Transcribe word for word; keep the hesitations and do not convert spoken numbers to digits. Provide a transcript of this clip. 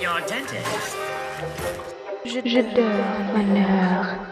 your dentist. J'adore Flâneur.